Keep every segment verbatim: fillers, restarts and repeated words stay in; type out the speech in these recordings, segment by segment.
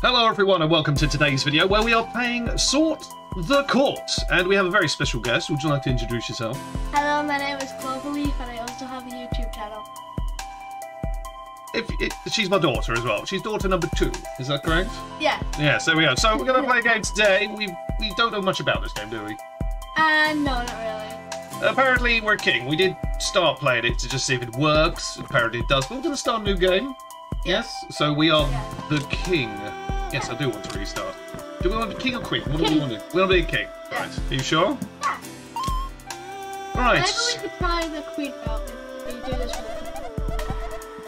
Hello everyone and welcome to today's video where we are playing Sort the Court, and we have a very special guest. Would you like to introduce yourself? Hello, my name is Cloverleaf and I also have a YouTube channel. If it, she's my daughter as well. She's daughter number two, is that correct? Yeah. Yeah, so we are. So we're going to play a game today. We we don't know much about this game, do we? Uh, no, not really. Apparently we're king. We did start playing it to just see if it works. Apparently it does, but we're going to start a new game. Yes, so we are yeah. the king. Yes, I do want to restart. Do we want to be king or queen? What king. do we want to do? We want to be a king. Yeah. Right. Are you sure? Yeah. Right. Maybe we could try the queen out if you do this for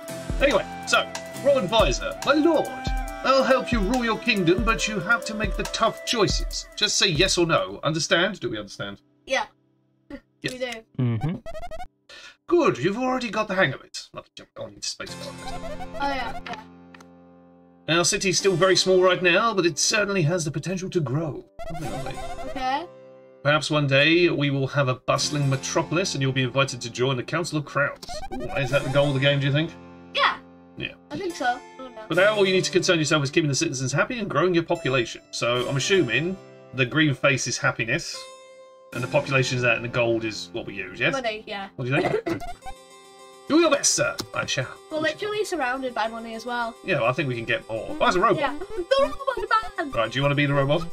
the Anyway, so, Royal Advisor, my lord, I'll help you rule your kingdom, but you have to make the tough choices. Just say yes or no. Understand? Do we understand? Yeah. Yes. We do. Mm-hmm. Good, you've already got the hang of it. I'll jump on into space. Oh, yeah, yeah. Our city's still very small right now, but it certainly has the potential to grow. Okay. Perhaps one day we will have a bustling metropolis and you'll be invited to join the Council of Crowds. Ooh, is that the goal of the game, do you think? Yeah. Yeah. I think so. Oh, no. But now all you need to concern yourself is keeping the citizens happy and growing your population. So I'm assuming the green face is happiness. And the population is that, and the gold is what we use, yes? Money, yeah. What do you think? Do your best, sir. I shall. We're literally surrounded by money as well. Yeah, well, I think we can get more. Oh, as a robot. Yeah. The robot man! Right, do you want to be the robot?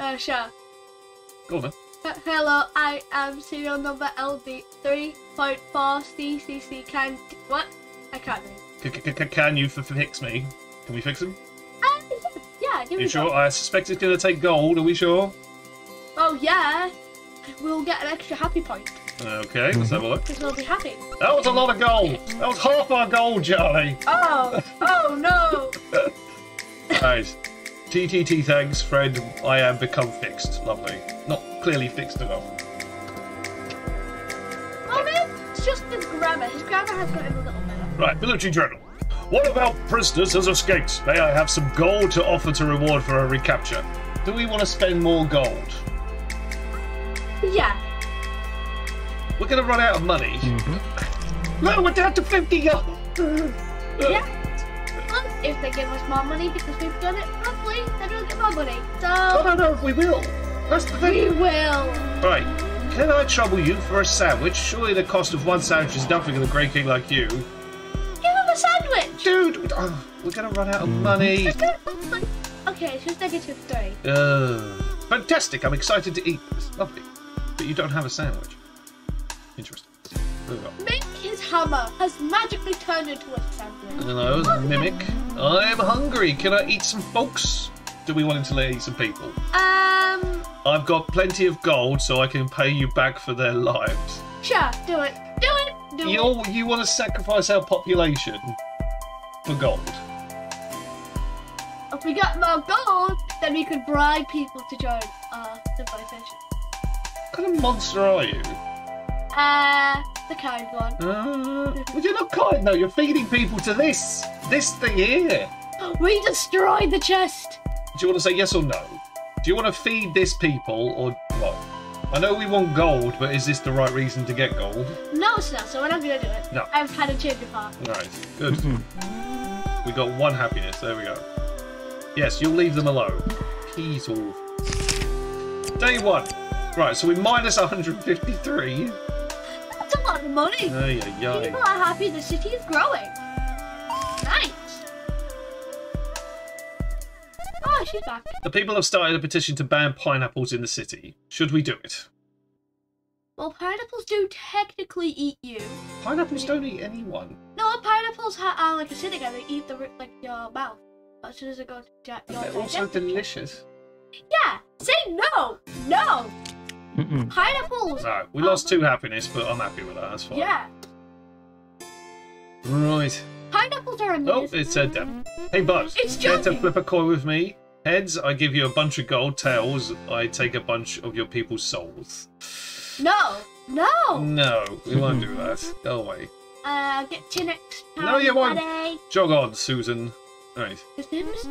Uh, sure. Go on then. Uh, hello, I am serial number L D three point four C C C. Can... What? I can't read. Can you fix me? Can we fix him? Uh, yeah, give me a shot. You sure? I suspect it's going to take gold. Are we sure? Oh, yeah. We'll get an extra happy point. Okay, let's have a look. Because we'll be happy. That was a lot of gold. That was half our gold, Charlie. Oh, oh no. Guys, T T T, thanks, Fred. I am become fixed. Lovely. Not clearly fixed enough. Well, maybe it's just his grammar. His grammar has got him a little better. Right, Bilucci Dreadnought. One of our prisoners has escaped. May I have some gold to offer to reward for a recapture? Do we want to spend more gold? Yeah. We're going to run out of money. Mm-hmm. No, we're down to fifty gold. Yeah. Well, if they give us more money because we've done it properly, then we'll get more money. So... Oh, no, no, we will. That's the thing. We will. Right. Can I trouble you for a sandwich? Surely the cost of one sandwich is nothing to a great king like you. Give him a sandwich. Dude, oh, we're going to run out of money. Okay, it's just negative three. Uh, fantastic. I'm excited to eat this. Lovely. But you don't have a sandwich. Interesting. Mimic his hammer has magically turned into a sandwich. Hello, oh, Mimic. Yeah. I'm hungry. Can I eat some folks? Do we want him to let eat some people? Um. I've got plenty of gold, so I can pay you back for their lives. Sure, do it. Do it. Do You're, it. You want to sacrifice our population for gold? If we get more gold, then we could bribe people to join our civilization. What kind of monster are you? Uh, the kind one. Uh, well, you're not kind though, you're feeding people to this, this thing here. We destroyed the chest. Do you want to say yes or no? Do you want to feed this people or what? I know we want gold, but is this the right reason to get gold? No, it's not, so we're not going to do it. No. I've had a change of heart. Right, good. We got one happiness, there we go. Yes, you'll leave them alone. He's all. Day one. Right, so we minus one hundred fifty-three. That's a lot of money. Oh, yeah, yeah. People are happy the city is growing. Nice. Oh, she's back. The people have started a petition to ban pineapples in the city. Should we do it? Well, pineapples do technically eat you. Pineapples I mean, don't eat anyone. No, pineapples are like acidic and they eat the like your mouth. As soon as it goes to your They're also delicious. Yeah. Say no! No! Mm-mm. Pineapples! No, we lost two happiness, but I'm happy with that, that's fine. Yeah. Right. Pineapples are amazing. Oh, it said that. Hey, Buzz. It's joking. Care to flip a coin with me? Heads, I give you a bunch of gold. Tails, I take a bunch of your people's souls. No! No! No, we won't do that. Go away. Uh, get to you next time. No, you won't. Jog on, Susan. Right. His name was...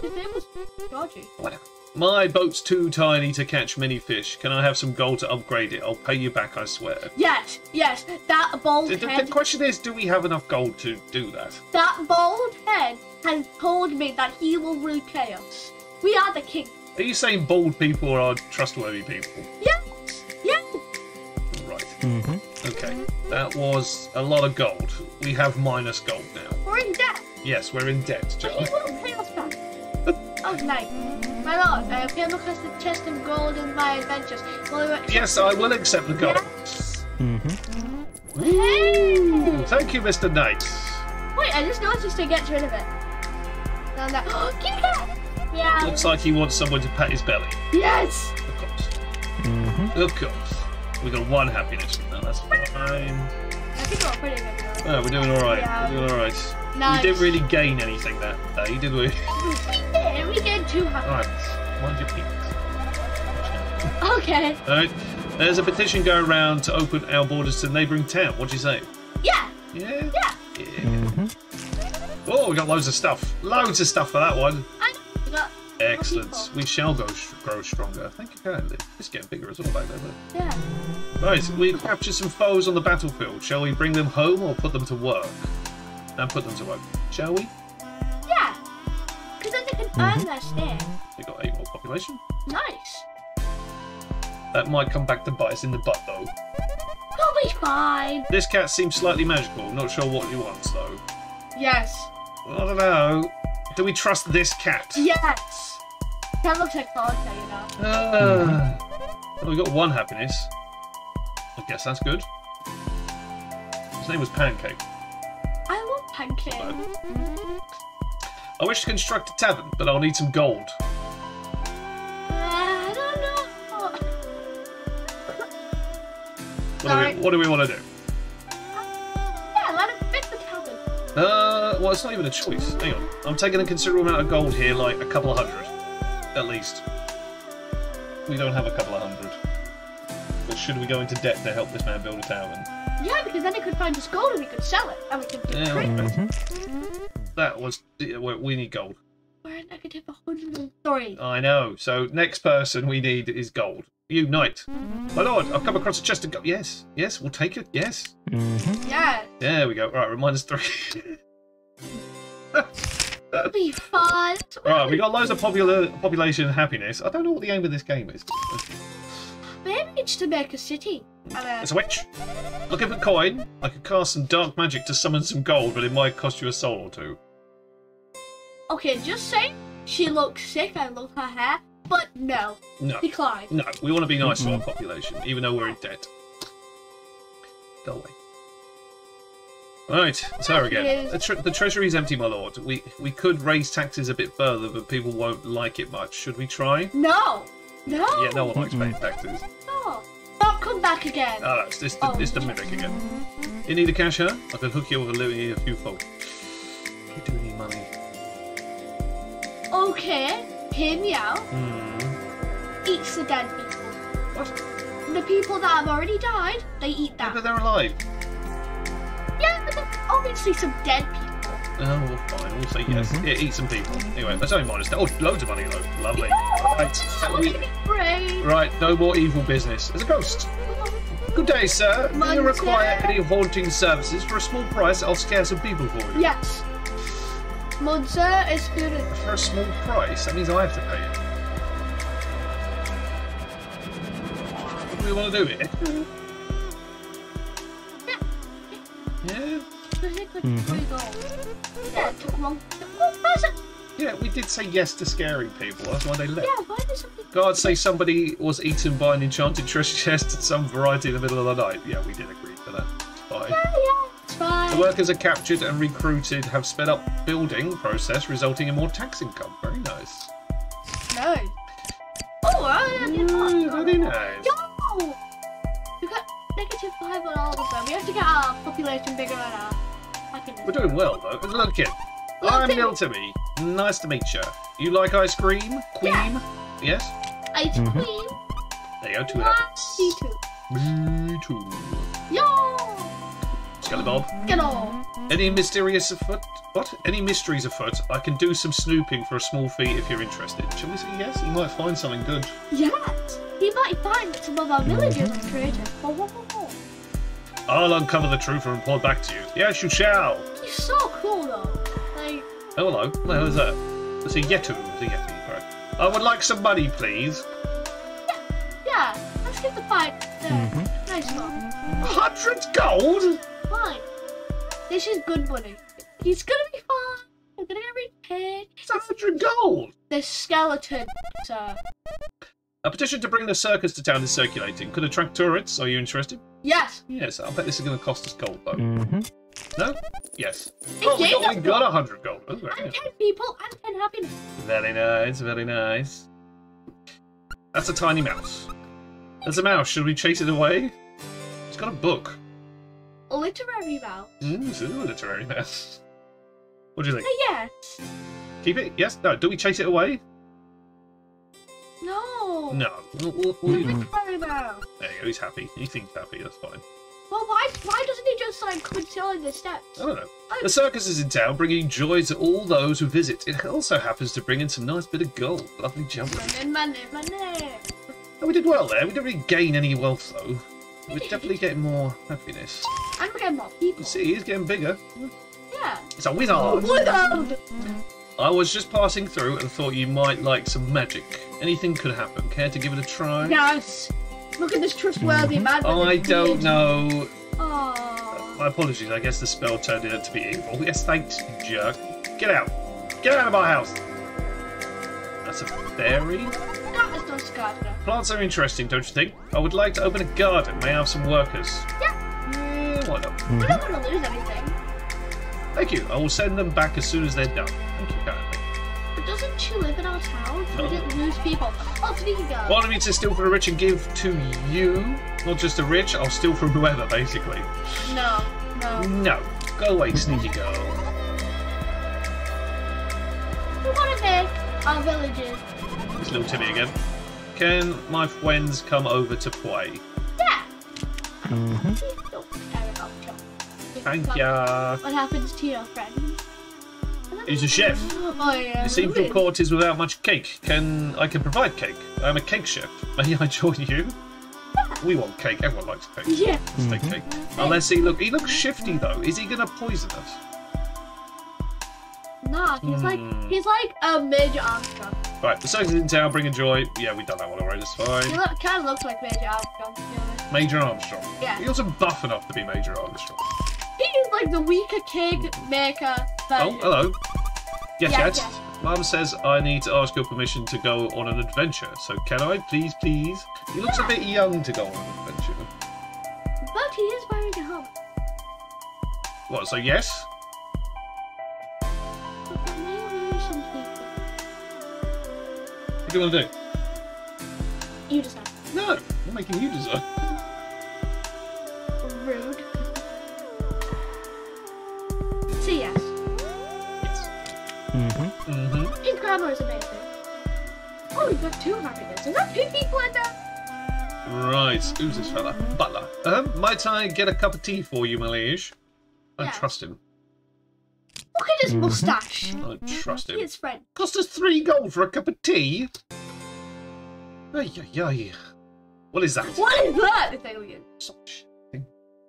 His name was Georgie. Whatever. My boat's too tiny to catch many fish. Can I have some gold to upgrade it? I'll pay you back, I swear. Yes, yes. That bald the, the, head... The question is, do we have enough gold to do that? That bald head has told me that he will rule chaos. We are the king. Are you saying bald people are trustworthy people? Yes, yes. Right. Mm-hmm. Okay. That was a lot of gold. We have minus gold now. We're in debt. Yes, we're in debt, Joe. Oh, nice. My lord, I have came across the chest of gold in my adventures. Yes, I will accept the gold. Yes. Mm-hmm. Hey! Thank you, Mister Knight. Wait, I just noticed to get rid of it. And that... Oh, get it! Yeah. Looks like he wants someone to pat his belly. Yes! Of course. Mm-hmm. Of course. We got one happiness. No, that's fine. I think we're pretty good. Oh, we're doing alright. Yeah. We're doing alright. No, we didn't really gain anything that day, did we? We did. We gained two hundred. Alright, mind your penis. Okay. Alright, there's a petition going around to open our borders to the neighbouring town. What do you say? Yeah. Yeah? Yeah. Yeah. Mm-hmm. Oh, we got loads of stuff. Loads of stuff for that one. I got Excellent. We shall go sh grow stronger. Thank you kindly. It's getting bigger as well back there, but... Yeah. Right, we've captured some foes on the battlefield. Shall we bring them home or put them to work? And put them to work, shall we? Yeah, because then they can earn their share. They got eight more population. Nice. That might come back to bite us in the butt, though. Probably fine. This cat seems slightly magical. Not sure what he wants, though. Yes. I don't know. Do we trust this cat? Yes. That looks like Volta, you know. Uh, well, we got one happiness. I guess that's good. His name was Pancake. I want pancake. I wish to construct a tavern, but I'll need some gold. Uh, I don't know. What, do we, what do we want to do? Uh, yeah, let him fix the tavern. Uh, well, it's not even a choice. Hang on. I'm taking a considerable amount of gold here, like a couple of hundred. At least. We don't have a couple of hundred. Or should we go into debt to help this man build a tavern? Yeah, because then it could find us gold and we could sell it, and we could do yeah, trade. Mm-hmm. That was... We need gold. We're at negative one hundred three. I know. So, next person we need is gold. You, Knight. My lord, I've come across a chest of gold. Yes. Yes, we'll take it. Yes. Mm-hmm. Yeah. There we go. Right, we're minus three. That'll be fun. Right, we got loads of popular population and happiness. I don't know what the aim of this game is. Maybe it's to make a city. Uh, it's a witch. Looking for coin. I could cast some dark magic to summon some gold, but it might cost you a soul or two. Okay, just saying, she looks sick. I love her hair, but no. No. Decline. No, we want to be nice to our population, even though we're in debt. Go away. Right, it's her again. The, tre the treasury's empty, my lord. We we could raise taxes a bit further, but people won't like it much. Should we try? No. No. Yeah, no one likes paying taxes. No. Don't come back again. Oh, it's this the, oh. This the mimic again. You need a cash, huh? I can hook you up with a few folk. You do need money. Okay, hear me out. Mm. Eats the dead people. What? The people that have already died, they eat that. Yeah, but they're alive. Yeah, but there's obviously some dead people. Oh, well, fine. We'll say yes. Mm-hmm. Yeah, eat some people. Anyway, that's only minus. Oh, loads of money, though. Lovely. No, right. We... Brave. Right, no more evil business. There's a ghost. Good day, sir. Monster. Do you require any haunting services? For a small price, I'll scare some people for you. Yes. Monsieur is spirit. For a small price? That means I have to pay it. What do we want to do here? Yeah. Mm-hmm. Yeah, it took long. Yeah, we did say yes to scaring people. That's why they left. Yeah, why did somebody... God say somebody was eaten by an enchanted treasure chest at some variety in the middle of the night. Yeah, we did agree to that. It's fine. Yeah, yeah, it's fine. The workers are captured and recruited, have sped up building process, resulting in more tax income. Very nice. No. Oh, I don't know. Very nice. Yo! We got negative five on all of them. We have to get our population bigger than our... We're doing well, though. Look it. I'm Lil Timmy. Nice to meet you. You like ice cream? Queen? Yeah. Yes? Ice cream. Mm-hmm. There you go, two happens. Me too. Me too. Yo! Skellybob. Get on. Any mysterious afoot? What? Any mysteries afoot? I can do some snooping for a small fee if you're interested. Shall we say yes? He might find something good. Yes. He might find some of our villagers are creative. I'll uncover the truth and report back to you. Yes, you shall. He's so cool, though. Like... Oh, hello. What the hell is that? It's a Yetu. It's a Yetu, right. I would like some money, please. Yeah, yeah. Let's get the fight. There. Mm-hmm. Nice one. Hundred gold? Fine. This is good money. He's gonna be fine. I'm gonna get repaid. It's a hundred gold. The skeleton, sir. A petition to bring the circus to town is circulating. Could attract tourists. Are you interested? Yes. Yes. I bet this is gonna cost us gold, though. Mm-hmm. No? Yes. Oh, we got, we got a hundred gold. Oh, right, and yeah. ten people and ten happiness. Very nice. Very nice. That's a tiny mouse. That's a mouse. Should we chase it away? It's got a book. A literary mouse. Mm, it's a literary mouse. What do you think? Uh, yes. Keep it? Yes? No. Do we chase it away? No. No. Literary mouse. There you go. He's happy. He thinks happy. That's fine. Well, why, why doesn't he just like controlling the steps? I don't know. I'm... The circus is in town, bringing joy to all those who visit. It also happens to bring in some nice bit of gold. Lovely jumping. Money, money, money. Oh, we did well there. We didn't really gain any wealth, though. We're definitely getting more happiness. I'm getting more people. You see, he's getting bigger. Yeah. It's a wizard. Oh, wizard! I was just passing through and thought you might like some magic. Anything could happen. Care to give it a try? Yes. Look at this trustworthy man. Oh, I don't know. Oh. My apologies. I guess the spell turned it out to be evil. Yes, thanks, you jerk. Get out. Get out of my house. That's a fairy. Plants are interesting, don't you think? I would like to open a garden. May I have some workers? Yeah. Yeah, why not? We're not going to lose anything. Thank you. I will send them back as soon as they're done. Thank you, kindly. But doesn't she live in our town? No. We didn't lose people. Oh, speaking of. Want me to steal from the rich and give to you? Not just the rich. I'll steal from whoever, basically. No. No. No. Go away, sneaky girl. We want to make our villages. It's little Timmy again. Can my friends come over to play? Yeah. Mm-hmm. Don't care about you. Thank ya. What happens to your friends? He's a chef. Oh, yeah. The simple court is without much cake. Can I can provide cake? I'm a cake chef. May I join you? Yeah. We want cake. Everyone likes cake. Yeah. Let's mm-hmm. take cake. Unless he look, he looks shifty though. Is he gonna poison us? Nah, he's mm. like he's like a Major Armstrong. Right, the circus is in town, bringing joy. Yeah, we've done that one already, that's fine. He look, kind of looks like Major Armstrong, to be honest. Major Armstrong? Yeah. He wasn't buff enough to be Major Armstrong. He is like the weaker cake maker version. Oh, hello. Yes, yes. yes. yes. Mum says I need to ask your permission to go on an adventure, so can I please, please? He looks yeah. a bit young to go on an adventure. But he is wearing a helmet. What, so yes? What do you want to do? You decide. No, I'm making you decide. Rude. See, yes. Yes. Mm-hmm. Mm-hmm. His grammar is amazing. Oh, we've got two happiness. Is that two people in there? Right. Who's this fella? Butler. Um, might I get a cup of tea for you, my liege? I yeah. trust him. Look at his mm-hmm. moustache. I don't trust him. He is French. Cost us three gold for a cup of tea. Ay, ay, ay. What is that? What is that? Italian.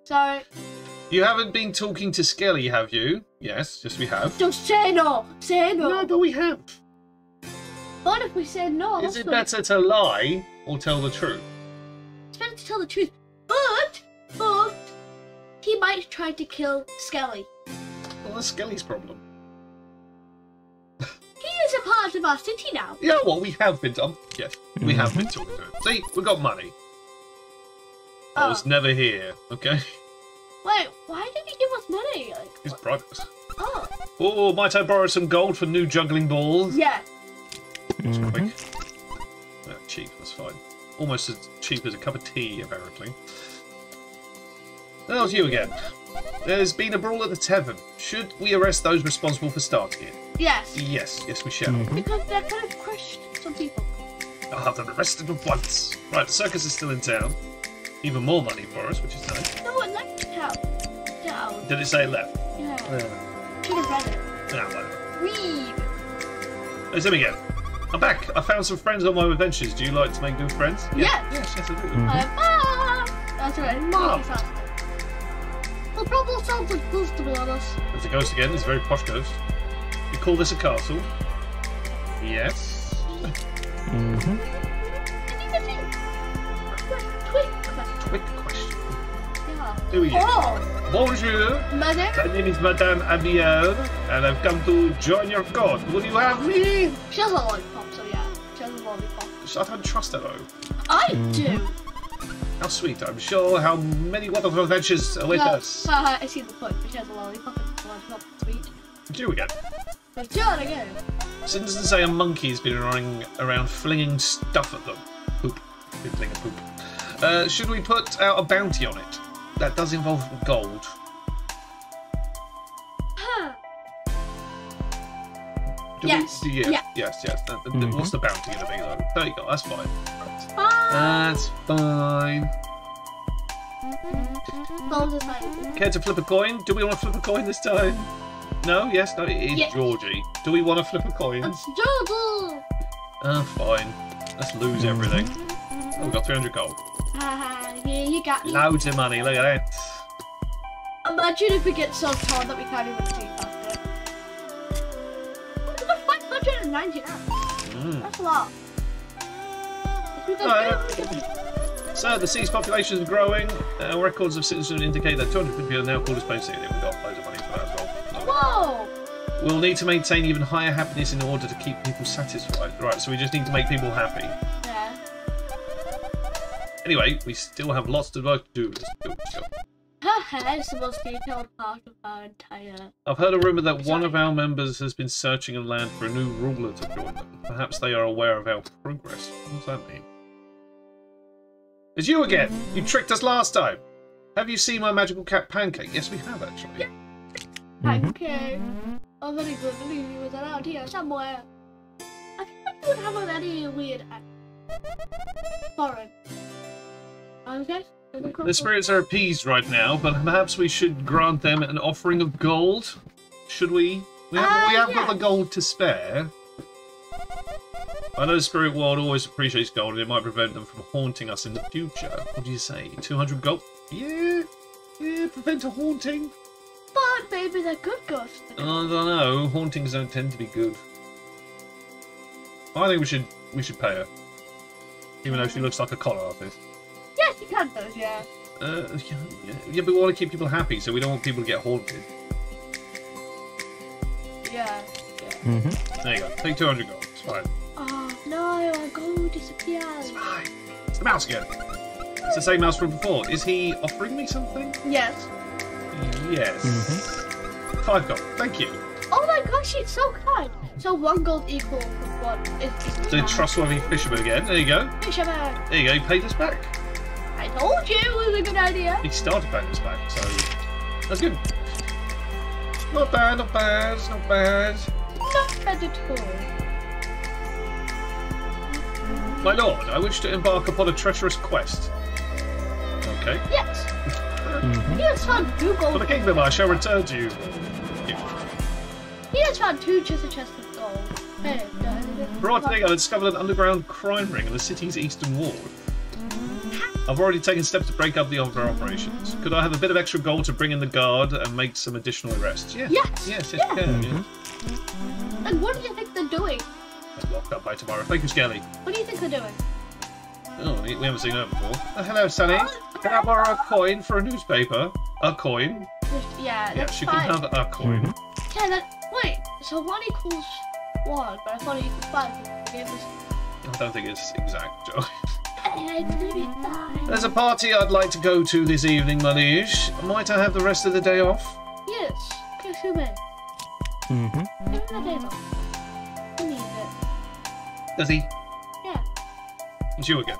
Sorry. You haven't been talking to Skelly, have you? Yes, yes we have. Just say no. Say no. No, but we have. What if we say no? Is it better we... to lie or tell the truth? It's better to tell the truth. But, but, he might try to kill Skelly. Well, that's Skelly's problem. He is a part of our city now. Yeah, well, we have been... Um, yes, we have been talking to him. See, we got money. Oh. I was never here, okay? Wait, why did he give us money? Like, He's what? private. Oh. Oh, might I borrow some gold for new juggling balls? Yeah. That's mm-hmm. quick. No, cheap, that's fine. Almost as cheap as a cup of tea, apparently. How's you again? There's been a brawl at the tavern. Should we arrest those responsible for starting it? Yes. Yes, yes we shall. Mm-hmm. Because they're kind of crushed some people. I'll have them arrested at once. Right, the circus is still in town. Even more money for us, which is nice. No one likes town. Town. Did it say left? Yeah. Yeah. Peter Rabbit. Nah, whatever. Read. Let's do it again. I'm back. I found some friends on my adventures. Do you like to make new friends? Yeah. Yeah. Yes, yes, I do. Mm-hmm. I ah! That's right. Mom. Oh. The problem sounds like ghost, to be honest. It's a ghost again. It's a very posh ghost. You call this a castle? Yes. Mm-hmm. I think that's a quick question. Quick question. Yeah. Who are you? Oh. Bonjour. Madame. My name is Madame Amielle, and I've come to join your god. Will you have me? She has a lollipop, so yeah. She has a lollipop. I don't trust her, though. I do. How sweet. I'm sure how many wonderful adventures await us. Uh, I see the point, but she has a lollipop and a lollipop to eat. Do it again. Let's do it again. Citizens say a monkey's been running around flinging stuff at them. Poop. Been flinging poop. Uh, should we put out a bounty on it? That does involve gold. Huh. Do yes. We, yeah, yeah. Yes, yes. Uh, mm-hmm. What's the bounty going to be, though? There you go. That's fine. That's fine. That's fine. Mm-hmm. Care to flip a coin? Do we want to flip a coin this time? No, yes, no, it is yes. Georgie. Do we want to flip a coin? It's Georgie! Ah, fine. Let's lose everything. Oh, we got three hundred gold. Ah, uh, yeah, you got me. Loads of money, look at that. Imagine if we get so tall that we can't even see past it. We've got five hundred ninety now. Mm. That's a lot. Right. So, the city's population is growing. Uh, records of citizens indicate that two hundred fifty are now called a space city. We've got loads of money for that as well. Whoa. We'll need to maintain even higher happiness in order to keep people satisfied. Right, so we just need to make people happy. Yeah. Anyway, we still have lots of work to do. Let's go. Haha, it's the most detailed part of our entire... I've heard a rumour that Sorry. one of our members has been searching a land for a new ruler to join them. Perhaps they are aware of our progress. What does that mean? It's you again! You tricked us last time! Have you seen my magical cat Pancake? Yes, we have, actually. Yeah. Pancake. Oh, very good. I believe he was around here somewhere. I feel like he would have a very weird act. Foreign. Okay. The spirits are appeased right now, but perhaps we should grant them an offering of gold. Should we? We have, uh, we have yeah. got the gold to spare. I know the spirit world always appreciates gold, and it might prevent them from haunting us in the future. What do you say? two hundred gold? Yeah. Yeah, prevent a haunting. But maybe they're good ghosts. I don't know. Hauntings don't tend to be good. I think we should we should pay her, even though she looks like a con artist. Yes, you can do. Yeah. Uh, yeah, yeah. Yeah, but we want to keep people happy, so we don't want people to get haunted. Yeah. Yeah. Mm-hmm. There you go. Take two hundred gold. It's fine. Oh no! Our gold disappeared. It's fine. It's the mouse again. It's the same mouse from before. Is he offering me something? Yes. Yes. Mm-hmm. Five gold. Thank you. Oh my gosh, it's so kind. So one gold equals one. It's the trustworthy fisherman again. There you go. Fisherman. There you go. He paid us back. I told you it was a good idea. He started paying us back, so that's good. Not bad. Not bad. Not bad. Not bad at all. My lord, I wish to embark upon a treacherous quest. Okay. Yes. Mm-hmm. He has found two gold. For the kingdom, I shall return to you. Yeah. He has found two chest of chests of gold. Hey, right today, I discovered an underground crime ring in the city's eastern ward. I've already taken steps to break up the other operations. Could I have a bit of extra gold to bring in the guard and make some additional arrests? Yeah. Yes. Yes. Yes. Yeah. Can, mm-hmm. yeah. And what do you think they're doing? I'm locked up by tomorrow. Thank you, Skelly. What do you think they're doing? Oh, we haven't seen her before. Oh, hello, Sunny. Can I borrow a coin for a newspaper? A coin? Yeah, that's Yeah, she fine. can have a coin. Mm-hmm. Yeah, that... Wait, so one equals one, but I thought it equals five. I don't think it's exact, Joey. There's a party I'd like to go to this evening, my liege. Might I have the rest of the day off? Yes, yes you may. Mm-hmm. Give him the day off. He needs it. Does he? Yeah. It's you again.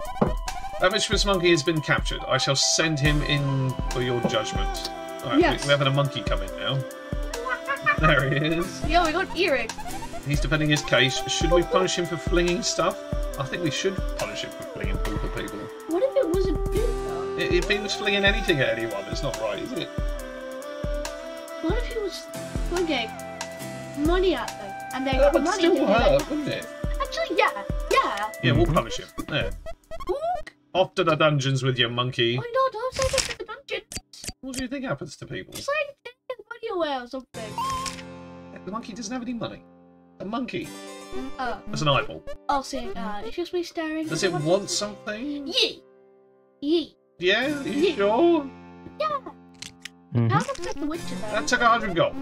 That mischievous monkey has been captured. I shall send him in for your judgment. Alright, yes. We're having a monkey come in now. There he is. Yeah, we got Eric. He's defending his case. Should we punish him for flinging stuff? I think we should punish him for flinging poop at people. What if it wasn't poop? If he was flinging anything at anyone, it's not right, is it? plugging money at them, and they got money to do that. Wouldn't it? Actually, yeah, yeah. Yeah, we'll punish him. There. Oop. Off to the dungeons with your monkey. Oh no, don't say this to the dungeons. What do you think happens to people? It's like taking money away or something. The monkey doesn't have any money. A monkey. Oh. That's an eyeball. I'll see it now. It's just me staring. Does it want something? Yee. Yee. Yeah? Are you Yee. Sure? Yeah. Mm-hmm. How come the witcher though? That took a hundred gold.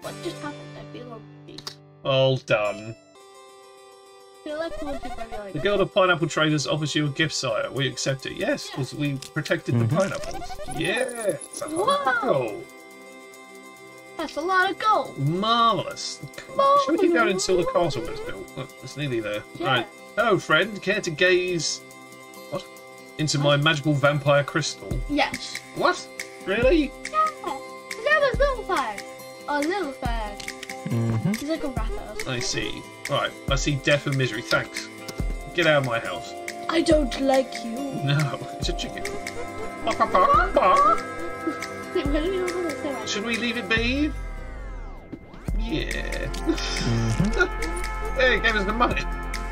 What just happened? I feel like all done. I feel like really the Guild of Pineapple Traders offers you a gift, sire. We accept it. Yes, because yeah. we protected mm-hmm. the pineapples. Yeah. That's a hundred gold. That's a lot of gold. Marvellous. Marvellous. Should we keep going until the castle gets built? Look, it's nearly there. Yeah. Right. Hello, friend. Care to gaze... What? Into what? My magical vampire crystal? Yes. What? Really? Yeah. His name is Littlefinger. Oh, Littlefinger. Mm-hmm. He's like a rapper. I see. Right. I see death and misery. Thanks. Get out of my house. I don't like you. No. It's a chicken. Wait, where do we go? Should we leave it be? Yeah. Mm-hmm. Hey, gave us the money.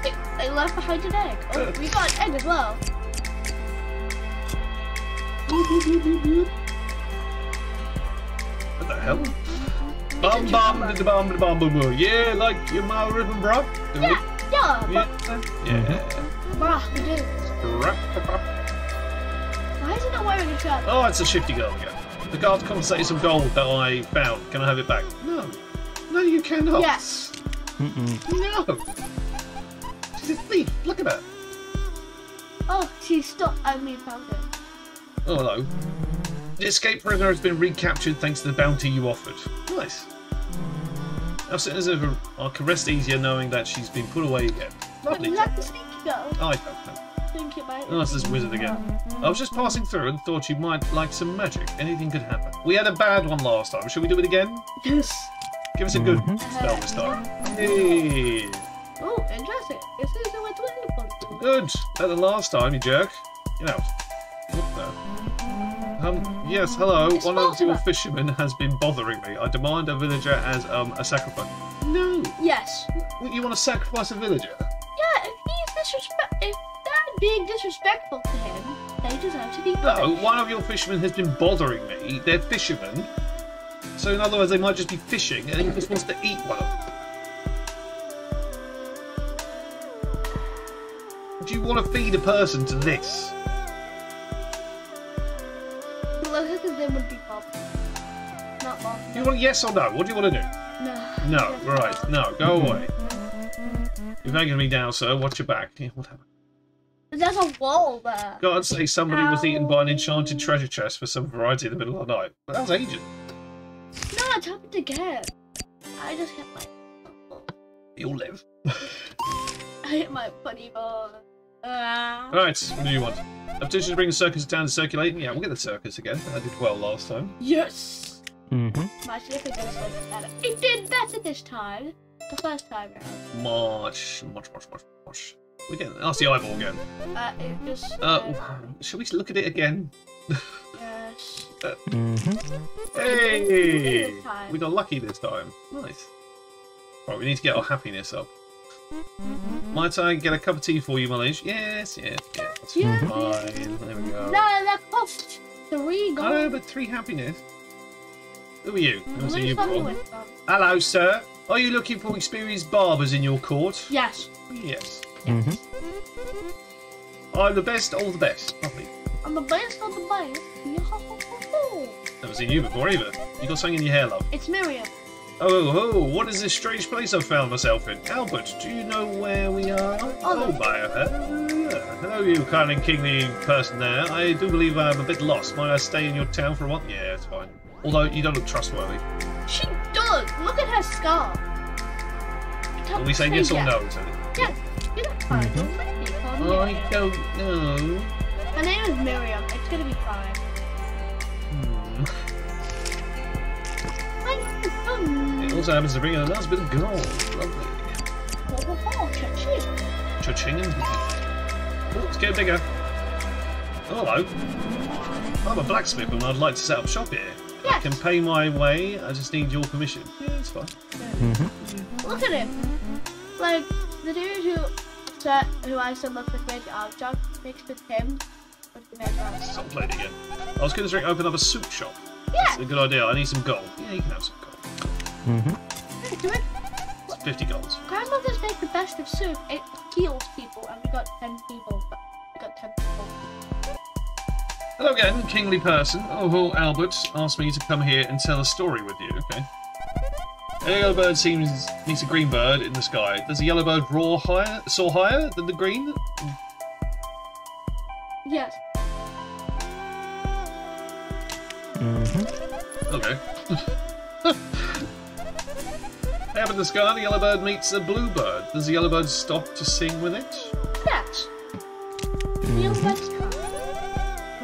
They, they left behind an egg. Oh, uh. we got an egg as well. What the hell? Bum bum da bum da bum bum bum. Yeah, like your my ribbon, bruh. Yeah, yeah. Yeah. Bruh, we do. Why is he not wearing a shirt? Oh, it's a shifty girl again. The guard confiscated some gold that I found. Can I have it back? No. No, you cannot. Yes. Mm-mm. No. She's a thief. Look at her. Oh, she stopped and we found it. Oh, hello. The escaped prisoner has been recaptured thanks to the bounty you offered. Nice. Our sinners are caressed easier knowing that she's been put away again. Lovely. Is that the sneaky girl? I don't know. Oh, it's this wizard again. I was just passing through and thought you might like some magic. Anything could happen. We had a bad one last time. Should we do it again? Yes. Give us a good mm-hmm. spell this time. Hey. Oh, interesting. This is how I twined. Good. At the last time, you jerk. You know. What the? Um, yes, hello. It's one of your fishermen has been bothering me. I demand a villager as um a sacrifice. No. Yes. You want to sacrifice a villager? Yeah, if he's disrespectful. Being disrespectful to him, they deserve to be bothered. No, one of your fishermen has been bothering me. They're fishermen. So in other words, they might just be fishing and he just wants to eat one of them. Do you want to feed a person to this? Well, I think they would be bothered. Not bothered. Do you want a yes or no? What do you want to do? No. No, right. No, go away. You're nagging me now, sir. Watch your back. Yeah, what happened? There's a wall there. Gotta say, somebody Ow. was eaten by an enchanted treasure chest for some variety in the middle of the night. But that was ages. No, it's happened again. I just hit my... You'll live. I hit my funny ball. Uh... Alright, what do you want? Petition to bring the circus down to circulate. Yeah, we'll get the circus again. I did well last time. Yes! Mm-hmm. My slipper goes like better. It did better this time. The first time around. March. March, March, March, March. We get ask the eyeball again. Uh, it just, uh, uh, should we look at it again? Yes. uh, mm-hmm. Hey, we got lucky this time. Nice. Right, we need to get our happiness up. Might I get a cup of tea for you, my liege? Yes, yes, yes. That's yes. fine. There we go. No, that cost three gold. Oh, but three happiness. Who are you? Who are you with, Hello, sir. Are you looking for experienced barbers in your court? Yes. Yes. Yes. Mm-hmm. I'm the best of the best. Lovely. I'm the best of the best. Never seen you before either. You got something in your hair, love. It's Miriam. Oh, oh, what is this strange place I've found myself in? Albert, do you know where we are? Oh, by her. Hello, you kind and kingly person there. I do believe I'm a bit lost. Might I stay in your town for a while? Yeah, it's fine. Although, you don't look trustworthy. She does. Look at her scarf. Are we saying yes or no? Yes. You don't find it. I don't know. Her name is Miriam. It's gonna be fine. Hmm. It also happens to bring in a nice bit of gold. Lovely. What, what, what? Cha-ching. Cha-ching. Oh, it's getting bigger. Hello. I'm a blacksmith and I'd like to set up shop here. Yeah. I can pay my way, I just need your permission. Yeah, it's fine. Mm-hmm. Look at him! Like, the dude who said, who I said looked like Major Armstrong, mixed with him, with the Major Armstrong. Stop playing again. I was going to say open up a soup shop. Yeah! That's a good idea, I need some gold. Yeah, you can have some gold. Mm-hmm. I can do it. It's fifty golds. Grandmothers make the best of soup. It heals people, and we got ten people, but we got ten people. Hello again, kingly person. Oh, well, Albert asked me to come here and tell a story with you, okay? A yellow bird seems meets a green bird in the sky. Does a yellow bird roar higher, soar higher than the green? Yes. Mm-hmm. Okay. Up in the sky, the yellow bird meets a blue bird. Does the yellow bird stop to sing with it? Yes. Mm-hmm.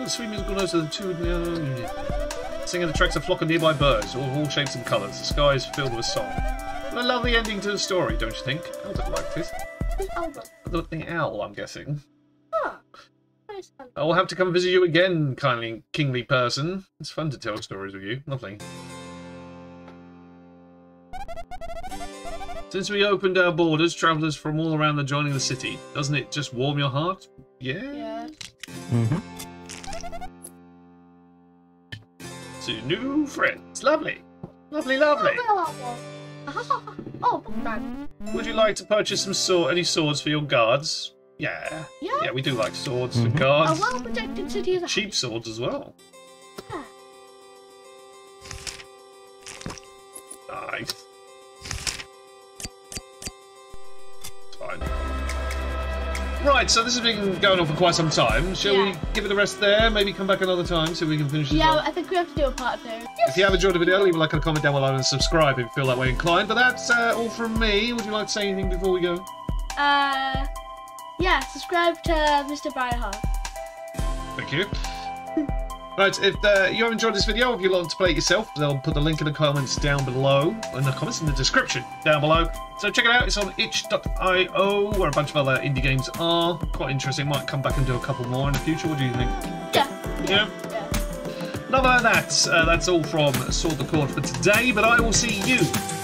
The sweet musical notes of the two uh, singing the tracks of flock of nearby birds, all of all shapes and colours. The sky is filled with song. But I love the ending to the story, don't you think? Albert liked it. Who's Albert? The, the owl, I'm guessing. Oh, nice. I will have to come visit you again, kindly kingly person. It's fun to tell stories with you. Lovely. Since we opened our borders, travellers from all around adjoining the city. Doesn't it just warm your heart? Yeah. Yeah. Mm-hmm. To new friends. Lovely. Lovely, lovely. Oh, man. Would you like to purchase some sword, any swords for your guards? Yeah. Yeah, yeah we do like swords mm-hmm. for guards. A well-protected city is cheap swords as well. Yeah. Nice. It's fine. Right, so this has been going on for quite some time. Shall yeah. we give it a rest there? Maybe come back another time so we can finish this Yeah, well, I think we have to do a part two. Yes. If you have enjoyed the video, leave a like and a comment down below and subscribe if you feel that way inclined. But that's uh, all from me. Would you like to say anything before we go? Uh, yeah, subscribe to Mister Briarhorn. Thank you. Right, if uh, you have enjoyed this video, if you'd like to play it yourself, they'll put the link in the comments down below, in the comments in the description down below. So check it out, it's on itch dot i o, where a bunch of other indie games are. Quite interesting, might come back and do a couple more in the future, what do you think? Yeah. Yeah? Yeah. Not like that, uh, that's all from Sort the Court for today, but I will see you